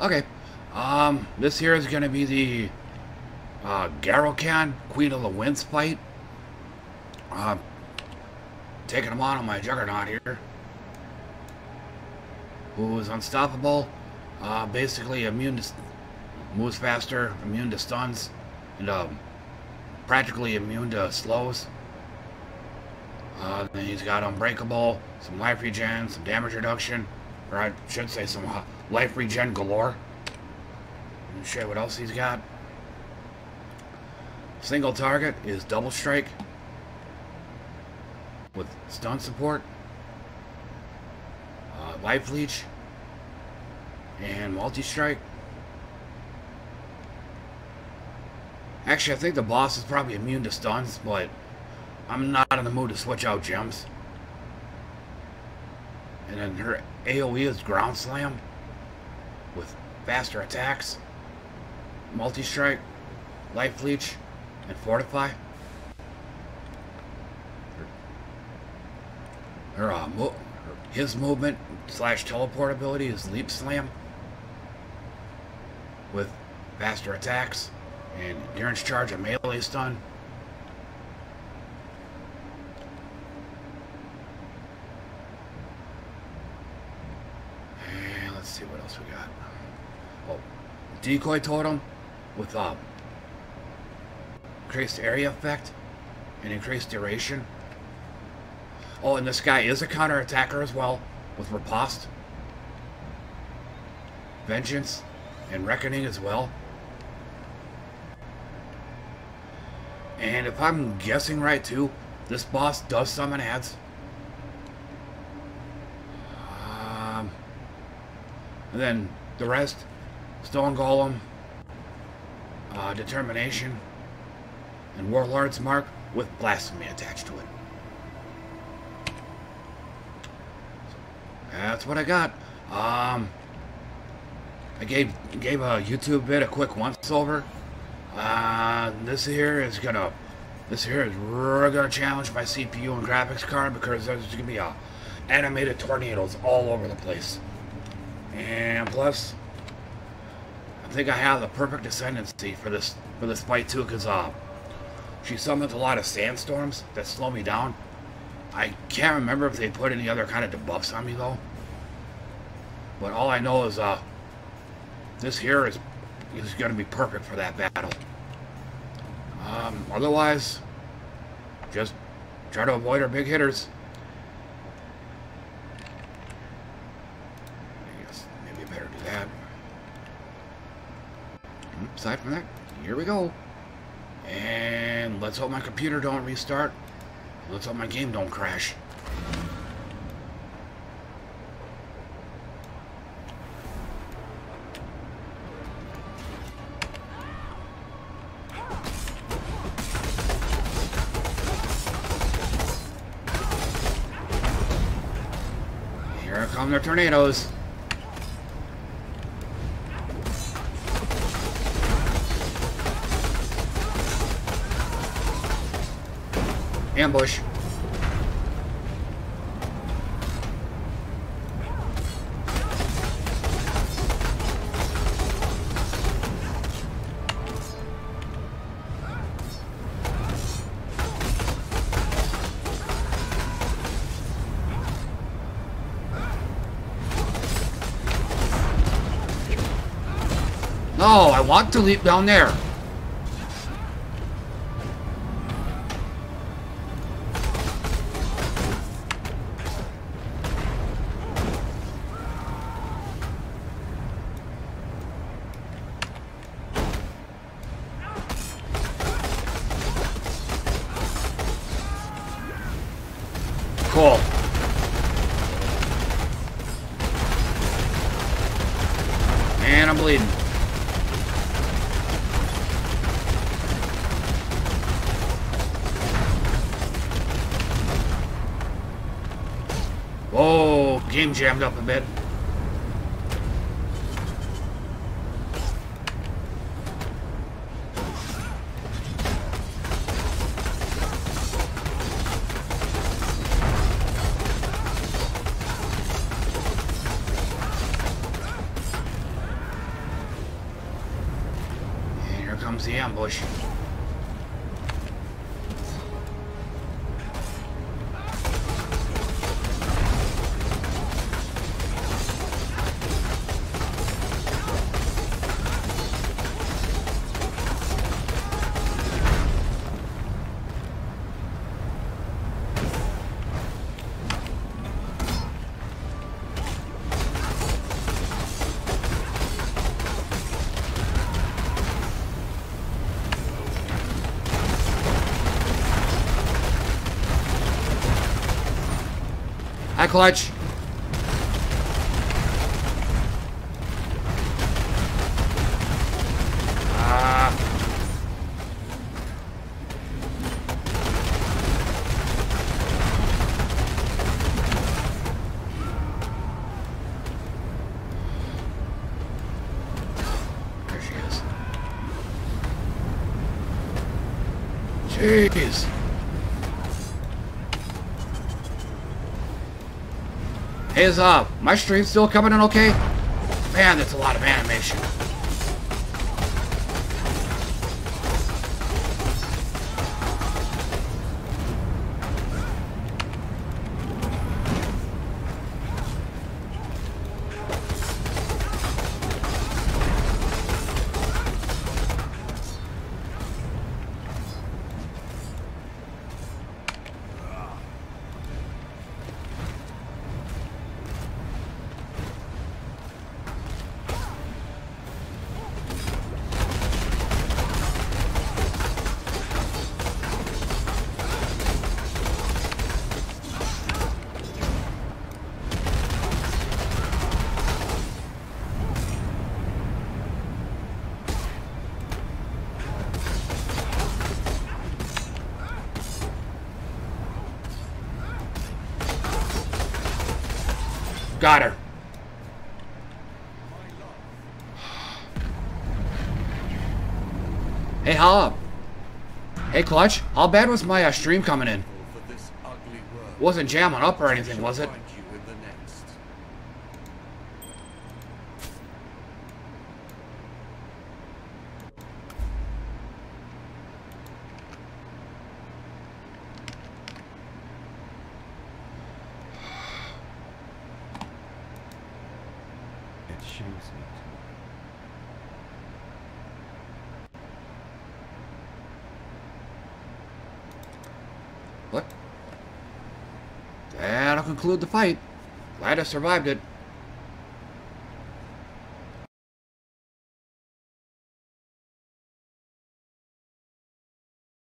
Okay. This here is going to be the Garukhan Queen of the Winds fight. Taking him on my Juggernaut here, who is unstoppable, basically immune to, moves faster, immune to stuns, and practically immune to slows. Then he's got unbreakable, some life regen, some damage reduction, or I should say some life regen galore. And shit, what else he's got? Single target is double strike with stun support, life leech, and multi strike. Actually, I think the boss is probably immune to stuns, but I'm not in the mood to switch out gems. And then her AoE is ground slam with faster attacks, multi strike, life leech, and fortify. His movement / teleport ability is leap slam with faster attacks and endurance charge and melee stun. And let's see what else we got. Oh, decoy totem with increased area effect and increased duration. Oh, and this guy is a counter-attacker as well, with riposte, vengeance, and reckoning as well. And if I'm guessing right too, this boss does summon adds. And then the rest, stone golem, determination, and warlord's mark with blasphemy attached to it. That's what I got. I gave a YouTube vid a quick once over. This here is gonna challenge my CPU and graphics card, because there's gonna be animated tornadoes all over the place. And plus, I think I have the perfect ascendancy for this fight too, because she summons a lot of sandstorms that slow me down. I can't remember if they put any other kind of debuffs on me though. But all I know is this here is going to be perfect for that battle. Otherwise, just try to avoid our big hitters. I guess maybe better do that. Aside from that, here we go. And let's hope my computer don't restart. Let's hope my game don't crash. Here come their tornadoes. Ambush. No, I want to leap down there. Cool. And I'm bleeding. Whoa, game jammed up a bit. the ambush. Clutch. There she is. Jeez. Hey, is my stream still coming in okay? Man, that's a lot of animation. Got her. Hey, holla. Hey, Clutch. How bad was my stream coming in? Wasn't jamming up or anything, was it? What? That'll conclude the fight. Glad I survived it.